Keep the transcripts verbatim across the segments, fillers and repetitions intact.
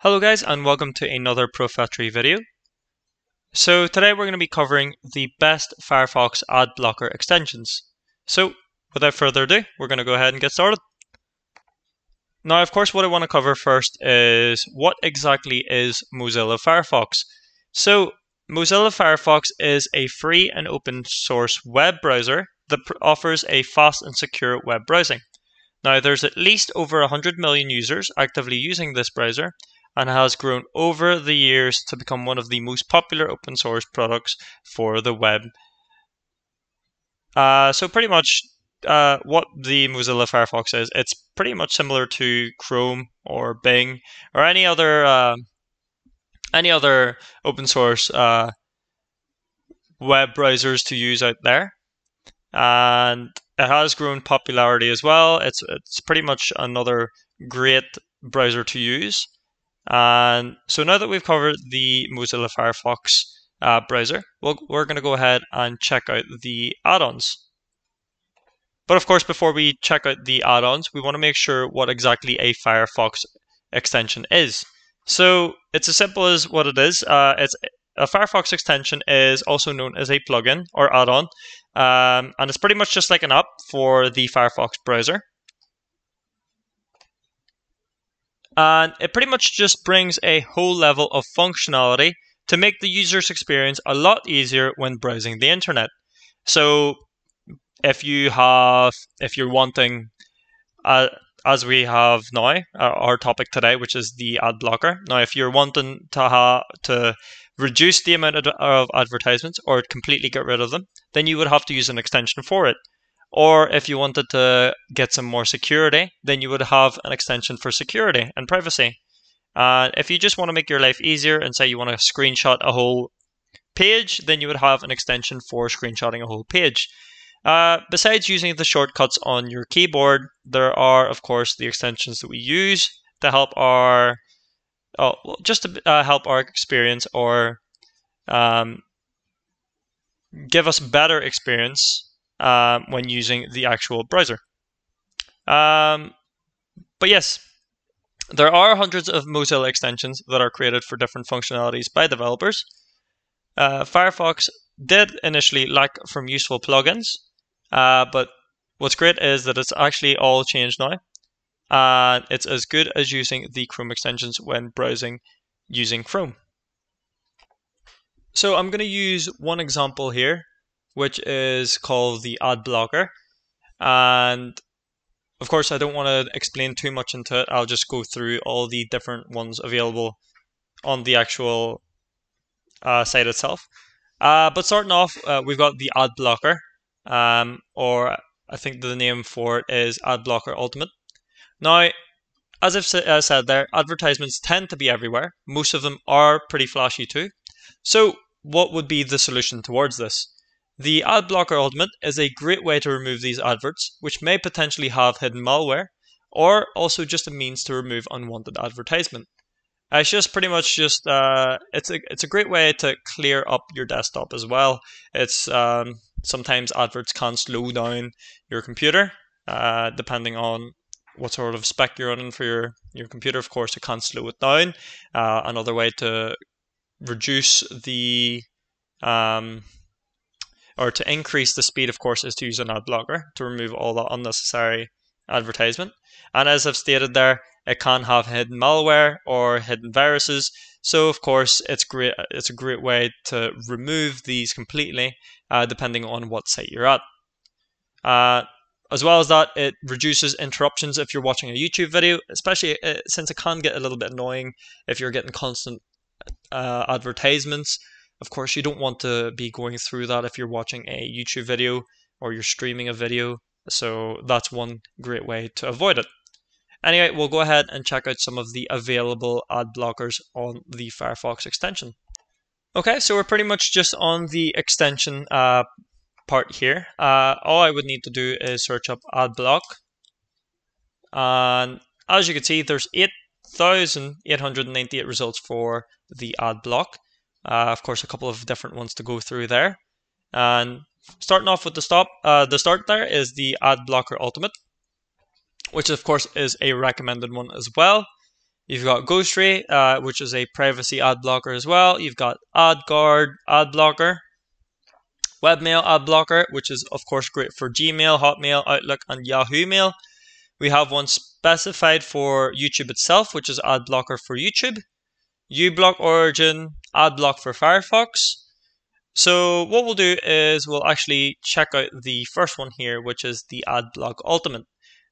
Hello guys, and welcome to another ProfileTree video. So today we're going to be covering the best Firefox ad blocker extensions. So without further ado, we're going to go ahead and get started. Now, of course, what I want to cover first is what exactly is Mozilla Firefox. So Mozilla Firefox is a free and open source web browser that offers a fast and secure web browsing. Now, there's at least over one hundred million users actively using this browser, and has grown over the years to become one of the most popular open source products for the web. Uh, so pretty much uh, what the Mozilla Firefox is, it's pretty much similar to Chrome or Bing or any other uh, any other open source uh, web browsers to use out there. And it has grown popularity as well. It's, it's pretty much another great browser to use. And so now that we've covered the Mozilla Firefox uh, browser, we'll, we're going to go ahead and check out the add-ons. But of course, before we check out the add-ons, we want to make sure what exactly a Firefox extension is. So it's as simple as what it is. Uh, it's a Firefox extension is also known as a plugin or add-on, um, and it's pretty much just like an app for the Firefox browser. And it pretty much just brings a whole level of functionality to make the user's experience a lot easier when browsing the internet. So if you have, if you're wanting, uh, as we have now, our, our topic today, which is the ad blocker. Now, if you're wanting to, ha to reduce the amount of, of advertisements or completely get rid of them, then you would have to use an extension for it. Or if you wanted to get some more security, then you would have an extension for security and privacy. Uh, if you just want to make your life easier and say you want to screenshot a whole page, then you would have an extension for screenshotting a whole page. Uh, besides using the shortcuts on your keyboard, there are, of course, the extensions that we use to help our, oh, just to uh, help our experience or um, give us better experience Um, when using the actual browser. Um, but yes, there are hundreds of Mozilla extensions that are created for different functionalities by developers. Uh, Firefox did initially lack from useful plugins, uh, but what's great is that it's actually all changed now. And uh, it's as good as using the Chrome extensions when browsing using Chrome. So I'm going to use one example here, which is called the ad blocker. And of course, I don't want to explain too much into it. I'll just go through all the different ones available on the actual uh, site itself. Uh, but starting off, uh, we've got the ad blocker, um, or I think the name for it is Ad Blocker Ultimate. Now, as I've uh, said there, advertisements tend to be everywhere. Most of them are pretty flashy too. So what would be the solution towards this? The Ad Blocker Ultimate is a great way to remove these adverts, which may potentially have hidden malware, or also just a means to remove unwanted advertisement. It's just pretty much just uh, it's a it's a great way to clear up your desktop as well. It's um, sometimes adverts can slow down your computer, uh, depending on what sort of spec you're running for your your computer. Of course, it can slow it down. Uh, another way to reduce the um, or to increase the speed, of course, is to use an ad blocker to remove all that unnecessary advertisement. And as I've stated there, it can have hidden malware or hidden viruses. So of course, it's great. It's a great way to remove these completely, uh, depending on what site you're at. Uh, as well as that, it reduces interruptions if you're watching a YouTube video, especially uh, since it can get a little bit annoying if you're getting constant uh, advertisements. Of course, you don't want to be going through that if you're watching a YouTube video or you're streaming a video. So that's one great way to avoid it. Anyway, we'll go ahead and check out some of the available ad blockers on the Firefox extension. Okay, so we're pretty much just on the extension uh, part here. Uh, all I would need to do is search up AdBlock. And as you can see, there's eight thousand eight hundred ninety-eight results for the ad block. Uh, of course, a couple of different ones to go through there. And starting off with the stop, uh, the start there is the Ad Blocker Ultimate, which of course is a recommended one as well. You've got Ghostery, uh, which is a privacy ad blocker as well. You've got AdGuard ad blocker, Webmail ad blocker, which is of course great for Gmail, Hotmail, Outlook, and Yahoo Mail. We have one specified for YouTube itself, which is ad blocker for YouTube, uBlock Origin, ad block for Firefox. So what we'll do is we'll actually check out the first one here, which is the Ad Blocker Ultimate.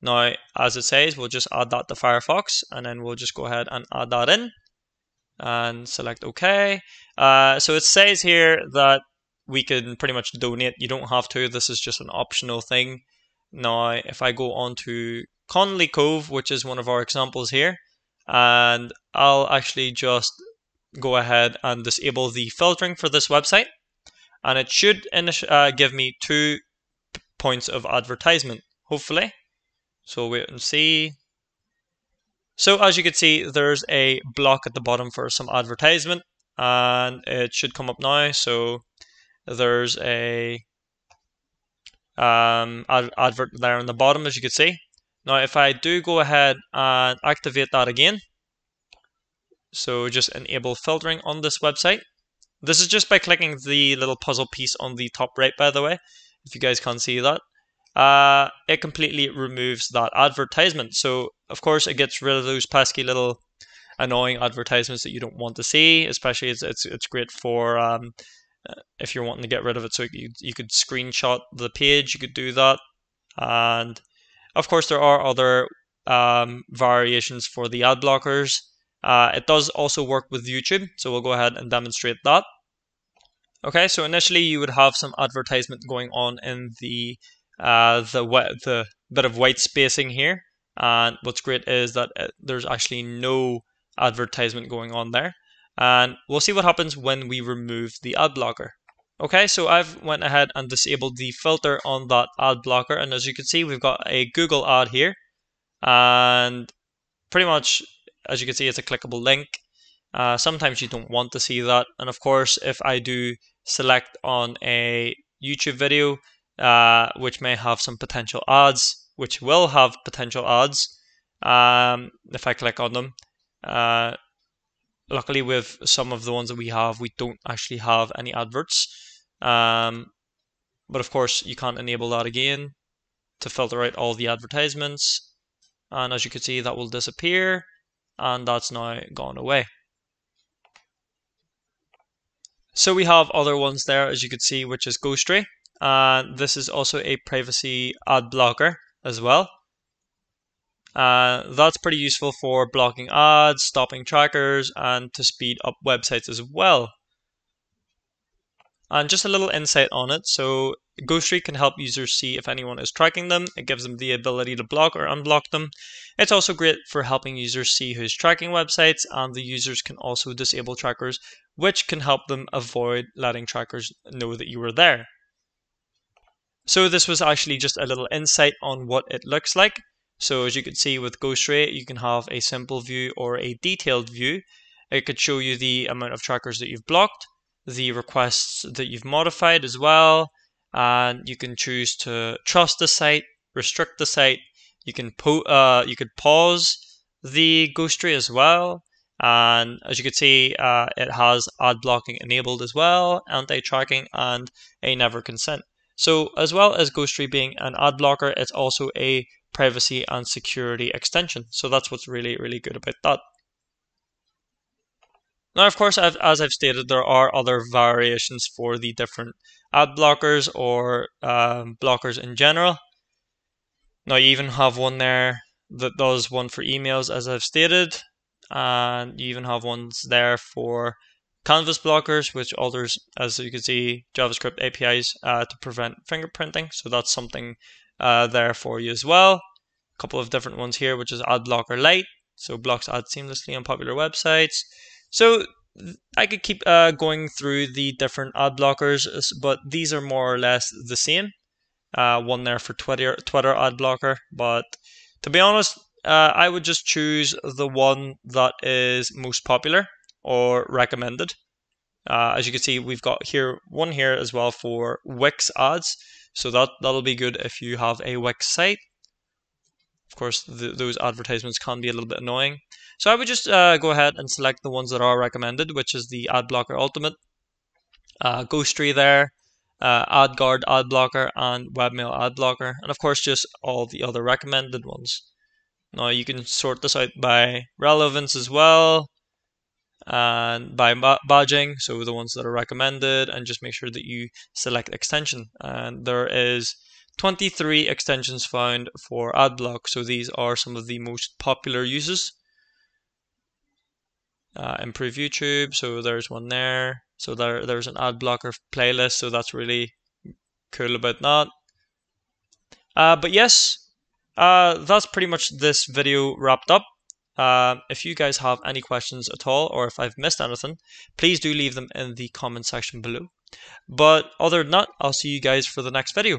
Now, as it says, we'll just add that to Firefox, and then we'll just go ahead and add that in and select OK. Uh, so it says here that we can pretty much donate. You don't have to. This is just an optional thing. Now, if I go on to Conley Cove, which is one of our examples here, and I'll actually just go ahead and disable the filtering for this website, and it should uh, give me two points of advertisement, hopefully. So wait and see. So as you can see, there's a block at the bottom for some advertisement, and it should come up now. So there's a um, ad advert there on the bottom, as you can see. Now, if I do go ahead and activate that again, so just enable filtering on this website. This is just by clicking the little puzzle piece on the top right, by the way, if you guys can't see that. Uh, it completely removes that advertisement. So, of course, it gets rid of those pesky little annoying advertisements that you don't want to see, especially it's, it's, it's great for um, if you're wanting to get rid of it. So you, you could screenshot the page, you could do that. And, of course, there are other um, variations for the ad blockers. Uh, it does also work with YouTube, so we'll go ahead and demonstrate that. Okay, so initially you would have some advertisement going on in the uh, the, the bit of white spacing here, and what's great is that there's actually no advertisement going on there, and we'll see what happens when we remove the ad blocker. Okay, so I've went ahead and disabled the filter on that ad blocker, and as you can see, we've got a Google ad here, and pretty much, as you can see, it's a clickable link. Uh, sometimes you don't want to see that. And of course, if I do select on a YouTube video, uh, which may have some potential ads, which will have potential ads, um, if I click on them, uh, luckily with some of the ones that we have, we don't actually have any adverts. Um, but of course, you can't enable that again to filter out all the advertisements. And as you can see, that will disappear. And that's now gone away. So we have other ones there, as you can see, which is Ghostery. And uh, this is also a privacy ad blocker as well. Uh, that's pretty useful for blocking ads, stopping trackers, and to speed up websites as well. And just a little insight on it. So Ghostery can help users see if anyone is tracking them. It gives them the ability to block or unblock them. It's also great for helping users see who's tracking websites, and the users can also disable trackers, which can help them avoid letting trackers know that you were there. So this was actually just a little insight on what it looks like. So as you can see with Ghostery, you can have a simple view or a detailed view. It could show you the amount of trackers that you've blocked, the requests that you've modified as well, and you can choose to trust the site, restrict the site. You can po uh, you could pause the Ghostery as well, and as you can see, uh, it has ad blocking enabled as well, anti-tracking, and a never consent. So as well as Ghostery being an ad blocker, it's also a privacy and security extension. So that's what's really, really good about that. Now, of course, I've, as I've stated, there are other variations for the different ad blockers or um, blockers in general. Now, you even have one there that does one for emails, as I've stated, and you even have ones there for canvas blockers, which alters, as you can see, JavaScript A P Is uh, to prevent fingerprinting. So that's something uh, there for you as well. A couple of different ones here, which is ad blocker light, so blocks ads seamlessly on popular websites. So I could keep uh, going through the different ad blockers, but these are more or less the same. Uh, one there for Twitter, Twitter ad blocker, but to be honest, uh, I would just choose the one that is most popular or recommended. Uh, as you can see, we've got here one here as well for Wix ads, so that that'll be good if you have a Wix site. Of course, th those advertisements can be a little bit annoying. So I would just uh, go ahead and select the ones that are recommended, which is the Ad Blocker Ultimate, uh, Ghostery there, uh, AdGuard Ad Blocker, and Webmail Ad Blocker, and of course just all the other recommended ones. Now you can sort this out by relevance as well, and by badging, so the ones that are recommended, and just make sure that you select extension. And there is twenty-three extensions found for AdBlock, so these are some of the most popular uses. Uh, improve YouTube, so there's one there. So there, there's an ad blocker playlist, so that's really cool about that. Uh, but yes, uh, that's pretty much this video wrapped up. Uh, if you guys have any questions at all, or if I've missed anything, please do leave them in the comment section below. But other than that, I'll see you guys for the next video.